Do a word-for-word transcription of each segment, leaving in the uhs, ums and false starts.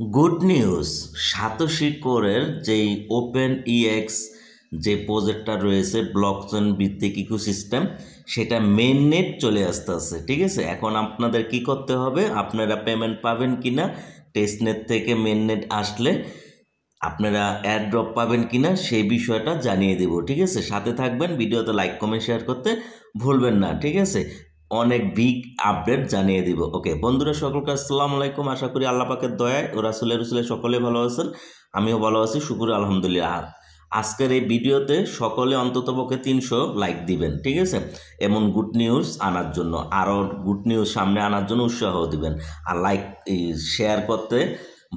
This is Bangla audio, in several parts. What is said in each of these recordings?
Good news, Satoshi Core-er जे OpenEX जे प्रोजेक्ट रही ब्लॉकचेन भित्तिक इकोसिस्टेम सेटा मेननेट चले आसते आछे। ठीक है एखन आपनादेर की करते होबे, आपनारा पेमेंट पाबेन किना टेस्टनेट थेके मेननेट आसले आपनारा एयरड्रप पाबेन किना सेई विषयटा जानिये देब। ठीक है साथे थाकबेन, भिडियोते लाइक कमेंट शेयर करते भुलबेन ना। ठीक है अनेक बिग आपडेट जानिए देव। ओके बंधुरा सकल के अस्सलाम आलैकुम, आशा करी आल्ला पाकेर दया और रसूल रसूल सकले भलो आছেন, आमिও भलो आছি शुक्र आलহামদুলিল্লাহ। आजकेर এই ভিডিওতে सकले অন্ততপক্ষে तीन सौ लाइक দিবেন। ঠিক আছে এমন গুড নিউজ আনার জন্য, আর গুড নিউজ সামনে আনার জন্য উৎসাহ দিবেন আর লাইক শেয়ার করতে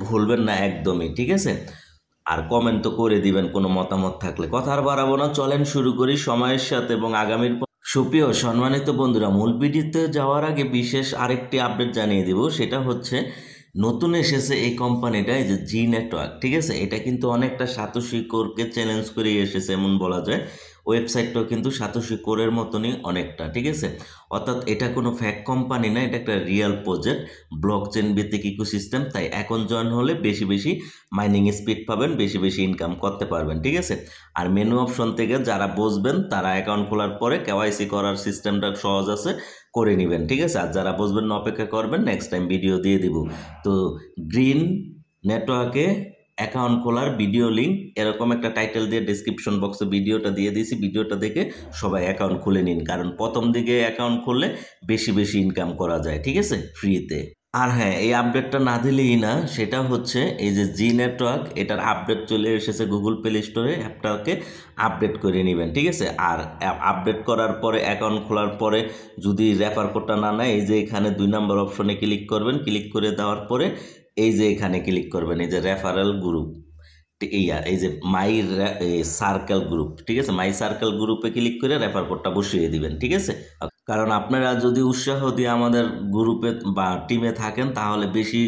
ভুলবেন না একদমই। ঠিক আছে और কমেন্ট তো করে দিবেন কোনো মতামত থাকলে। কথা আর বাড়াবো না, চলেন শুরু করি সময়ের সাথে এবং আগামীর। সুপ্রিয় সম্মানিত বন্ধুরা, মূল ভিডিওতে যাওয়ার আগে বিশেষ আরেকটি আপডেট জানিয়ে দেব, সেটা হচ্ছে নতুন এসেছে এই কোম্পানিটা, এই যে জি নেটওয়ার্ক। ঠিক আছে এটা কিন্তু অনেকটা সাতোশি কোরকে চ্যালেঞ্জ করে এসেছে এমন বলা যায়। ওয়েবসাইটটাও কিন্তু সাতোশি কোরের মতনই অনেকটা। ঠিক আছে অর্থাৎ এটা কোনো ফ্যাক কোম্পানি না, এটা একটা রিয়েল প্রজেক্ট ব্লকচেন ভিত্তিক ইকোসিস্টেম। তাই এখন জয়েন হলে বেশি বেশি মাইনিং স্পিড পাবেন, বেশি বেশি ইনকাম করতে পারবেন। ঠিক আছে আর মেনু অপশন থেকে যারা বসবেন তারা অ্যাকাউন্ট খোলার পরে কেওয়াইসি করার সিস্টেমটা সহজ আছে করে নেবেন। ঠিক আছে আর যারা বসবেন না অপেক্ষা করবেন, নেক্সট টাইম ভিডিও দিয়ে দেব। তো গ্রিন নেটওয়ার্কে অ্যাকাউন্ট খোলার ভিডিও লিঙ্ক এরকম একটা টাইটেল দিয়ে ডেসক্রিপশন বক্সে ভিডিওটা দিয়ে দিয়েছি, ভিডিওটা দেখে সবাই অ্যাকাউন্ট খুলে নিন, কারণ প্রথম দিকে অ্যাকাউন্ট খুললে বেশি বেশি ইনকাম করা যায়। ঠিক আছে ফ্রিতে। আর হ্যাঁ এই আপডেটটা না দিলেই না, সেটা হচ্ছে এই যে জি নেটওয়ার্ক এটার আপডেট চলে এসেছে গুগল প্লে স্টোরে, অ্যাপটাকে আপডেট করে নেবেন। ঠিক আছে আর আপডেট করার পরে অ্যাকাউন্ট খোলার পরে যদি রেফার কোডটা না নেয়, এই যে এখানে দুই নম্বর অপশনে ক্লিক করবেন, ক্লিক করে দেওয়ার পরে এই যে এখানে ক্লিক করবেন, এই যে রেফারেল গ্রুপ ইয়া এই যে মাই সার্কেল গ্রুপ। ঠিক আছে মাই সার্কেল গ্রুপে ক্লিক করে রেফার কোডটা বসিয়ে দিবেন। ঠিক আছে কারণ আপনারা যদি উৎসাহ দিয়ে আমাদের গ্রুপে বা টিমে থাকেন তাহলে বেশি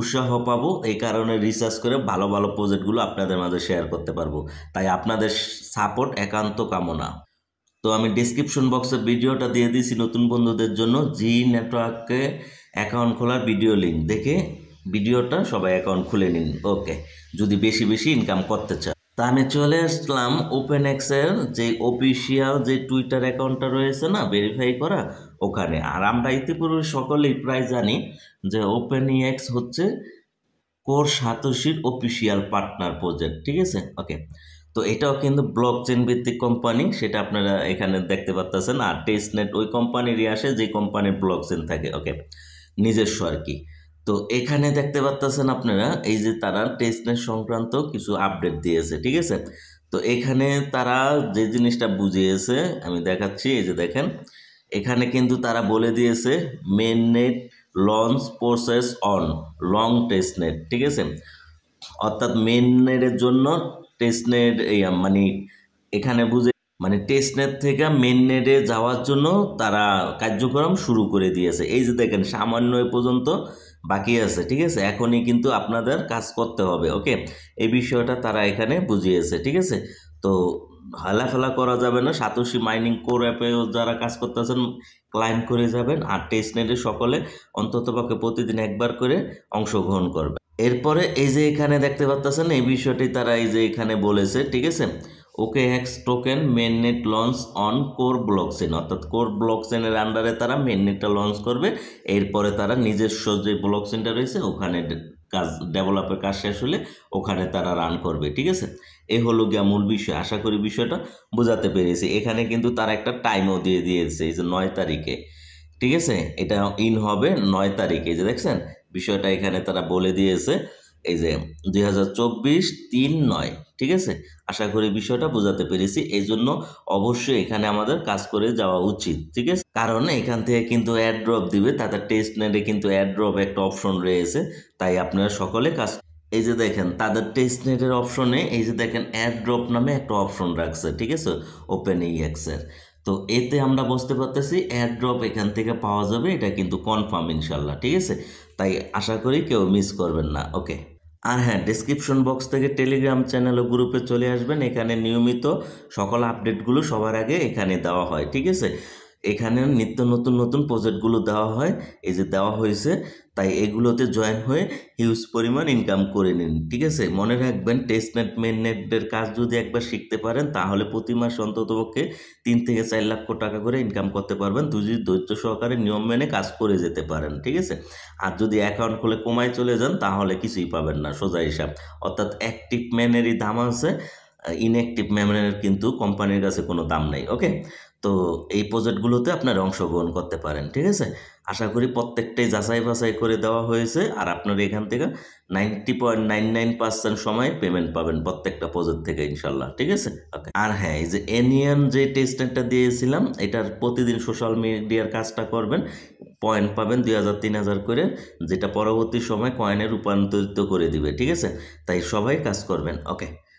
উৎসাহ পাবো, এই কারণে রিসার্চ করে ভালো ভালো প্রজেক্টগুলো আপনাদের মাঝে শেয়ার করতে পারবো। তাই আপনাদের সাপোর্ট একান্ত কামনা। তো আমি ডেসক্রিপশন বক্সে ভিডিওটা দিয়ে দিয়েছি নতুন বন্ধুদের জন্য, জি নেটওয়ার্কে অ্যাকাউন্ট খোলার ভিডিও লিঙ্ক দেখে ভিডিওটা সবাই অ্যাকাউন্ট খুলে নিন। ওকে যদি বেশি বেশি ইনকাম করতে চান। তা আমি চলে আসলাম ওপেনএক্সের যে অফিসিয়াল যে টুইটার অ্যাকাউন্টটা রয়েছে না ভেরিফাই করা ওখানে। আর আমরা ইতিপূর্বে সকলেই প্রায় জানি যে ওপেনএক্স হচ্ছে কোর সাতোশির অফিসিয়াল পার্টনার প্রজেক্ট। ঠিক আছে ওকে তো এটাও কিন্তু ব্লকচেন ভিত্তিক কোম্পানি, সেটা আপনারা এখানে দেখতে পাচ্ছেন। আর টেস্টনেট ওই কোম্পানিরই আসে যে কোম্পানির ব্লকচেন থাকে, ওকে নিজস্ব আর কি। তো এখানে দেখতে পাচ্ছেন আপনারা এই যে তারা টেস্টনেট সংক্রান্ত কিছু আপডেট দিয়েছে। ঠিক আছে তো এখানে তারা যে জিনিসটা বুঝিয়েছে আমি দেখাচ্ছি, এই যে দেখেন এখানে কিন্তু তারা বলে দিয়েছে mainnet launch process on long testnet. ঠিক আছে অর্থাৎ মেননেটের জন্য টেস্টনেট মানে এখানে বুঝে মানে টেস্টনেট থেকে মেননেটে যাওয়ার জন্য তারা কার্যক্রম শুরু করে দিয়েছে। এই যে দেখেন সামান্য এ পর্যন্ত বাকি আছে। ঠিক আছে এখনই কিন্তু আপনাদের কাজ করতে হবে। ওকে এই বিষয়টা তারা এখানে বুঝিয়েছে। ঠিক আছে তো হালাফেলা করা যাবে না, সাতোশি মাইনিং কোর অ্যাপেও যারা কাজ করতেছেন ক্লাইম করে যাবেন, আর টেস্টনেটে সকলে অন্ততপক্ষে প্রতিদিন একবার করে অংশগ্রহণ করবে। এরপরে এই যে এখানে দেখতে পাচ্ছেন এই বিষয়টি তারা এই যে এখানে বলেছে। ঠিক আছে okay X token mainnet launch on core blockchain, অর্থাৎ কোর ব্লকচেনের আন্ডারে তারা মেননেটটা লঞ্চ করবে। এরপরে তারা নিজস্ব যে ব্লকচেনটা রয়েছে ওখানে কাজ ডেভেলপের কাজ শেষ হলে ওখানে তারা রান করবে। ঠিক আছে এ হলো গিয়া মূল বিষয়। আশা করি বিষয়টা বোঝাতে পেরেছি। এখানে কিন্তু তারা একটা টাইমও দিয়ে দিয়েছে এই যে নয় তারিখে। ঠিক আছে এটা ইন হবে নয় তারিখে, এই যে দেখছেন বিষয়টা এখানে তারা বলে দিয়েছে এই যে দুই হাজার চব্বিশ তিন নয়। ঠিক আছে আশা করি বিষয়টা বোঝাতে পেরেছি। এই জন্য অবশ্যই এখানে আমাদের কাজ করে যাওয়া উচিত। ঠিক আছে কারণ এখান থেকে কিন্তু অ্যাড্রপ দিবে, তাতে টেস্টনেটে কিন্তু অ্যাড্রপ একটা অপশন রয়েছে, তাই আপনারা সকলে কাজ। এই যে দেখেন তাদের টেস্টনেটের অপশনে এই যে দেখেন অ্যাড্রপ নামে একটা অপশন রাখছে। ঠিক আছে ওপেনএক্সের তো এতে আমরা বুঝতে পারতেছি অ্যাড্রপ এখান থেকে পাওয়া যাবে, এটা কিন্তু কনফার্ম ইনশাল্লাহ। ঠিক আছে তাই আশা করি কেউ মিস করবেন না। ওকে আর হ্যাঁ ডেসক্রিপশন বক্স থেকে টেলিগ্রাম চ্যানেল ও গ্রুপে চলে আসবেন, এখানে নিয়মিত সকল আপডেটগুলো সবার আগে এখানে দেওয়া হয়। ঠিক আছে এখানে নিত্য নতুন নতুন প্রজেক্টগুলো দেওয়া হয় এই যে দেওয়া হয়েছে তাই এগুলোতে জয়েন হয়ে হিউজ পরিমাণ ইনকাম করে নিন ঠিক আছে মনে রাখবেন টেস্টনেট মেইননেটের কাজ যদি একবার শিখতে পারেন তাহলে প্রতি মাস অন্ততপক্ষে তিন থেকে চার লাখ টাকা করে ইনকাম করতে পারবেন যদি ধৈর্য সহকারে নিয়ম মেনে কাজ করে যেতে পারেন ঠিক আছে আর যদি অ্যাকাউন্ট খুলে কমায় চলে যান তাহলে কিছুই পাবেন না সোজা হিসাব অর্থাৎ অ্যাক্টিভ মেইনেরই দাম আছে ইনঅ্যাক্টিভ মেইনেরের কিন্তু কোম্পানির কাছে কোনো দাম নাই ওকে তো এই প্রজেক্টগুলোতে আপনারা অংশগ্রহণ করতে পারেন ঠিক আছে আশা করি প্রত্যেকটাই যাচাই বাছাই করে দেওয়া হয়েছে আর আপনারা এখান থেকে নব্বই পয়েন্ট নব্বই নয় পার্সেন্ট সময় পেমেন্ট পাবেন প্রত্যেকটা প্রজেক্ট থেকে ইনশাআল্লাহ ঠিক আছে ওকে আর হ্যাঁ এই যে এনিয়ান যে টেস্টনেটটা দিয়েছিলাম এটার প্রতিদিন সোশ্যাল মিডিয়ার কাজটা করবেন পয়েন্ট পাবেন দুই হাজার তিন হাজার করে যেটা পরবর্তী সময় কয়েনে রূপান্তরিত করে দিবে ঠিক আছে তাই সবাই কাজ করবেন ওকে